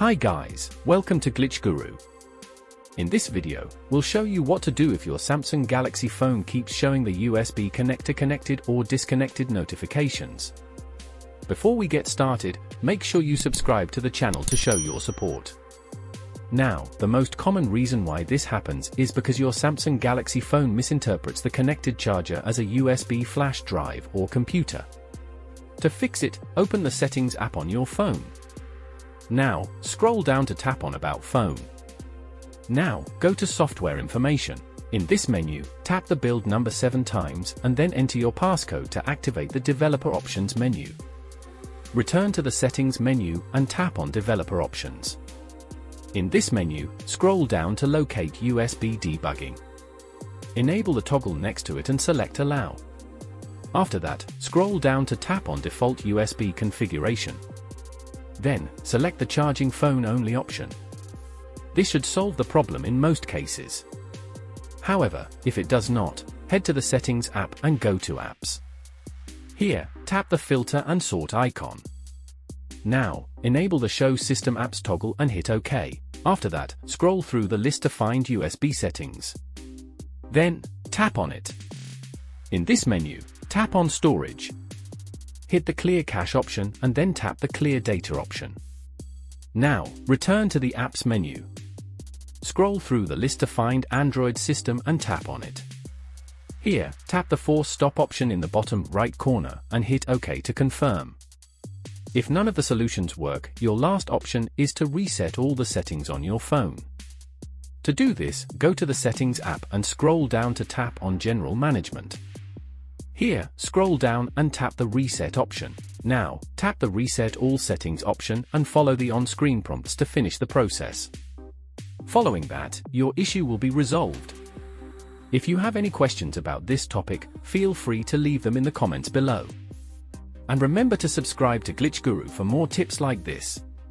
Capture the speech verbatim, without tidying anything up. Hi guys, welcome to Glitch Guru. In this video, we'll show you what to do if your Samsung Galaxy phone keeps showing the U S B connector connected or disconnected notifications. Before we get started, make sure you subscribe to the channel to show your support. Now, the most common reason why this happens is because your Samsung Galaxy phone misinterprets the connected charger as a U S B flash drive or computer. To fix it, open the Settings app on your phone. Now, scroll down to tap on About Phone. Now, go to Software Information. In this menu, tap the build number seven times and then enter your passcode to activate the Developer Options menu. Return to the Settings menu and tap on Developer Options. In this menu, scroll down to locate U S B Debugging. Enable the toggle next to it and select Allow. After that, scroll down to tap on Default U S B Configuration. Then, select the charging phone only option. This should solve the problem in most cases. However, if it does not, head to the Settings app and go to Apps. Here, tap the filter and sort icon. Now, enable the Show System Apps toggle and hit OK. After that, scroll through the list to find U S B settings. Then, tap on it. In this menu, tap on Storage. Hit the Clear Cache option and then tap the Clear Data option. Now, return to the Apps menu. Scroll through the list to find Android system and tap on it. Here, tap the Force Stop option in the bottom right corner and hit OK to confirm. If none of the solutions work, your last option is to reset all the settings on your phone. To do this, go to the Settings app and scroll down to tap on General Management. Here, scroll down and tap the Reset option. Now, tap the Reset All Settings option and follow the on-screen prompts to finish the process. Following that, your issue will be resolved. If you have any questions about this topic, feel free to leave them in the comments below. And remember to subscribe to Glitch Guru for more tips like this.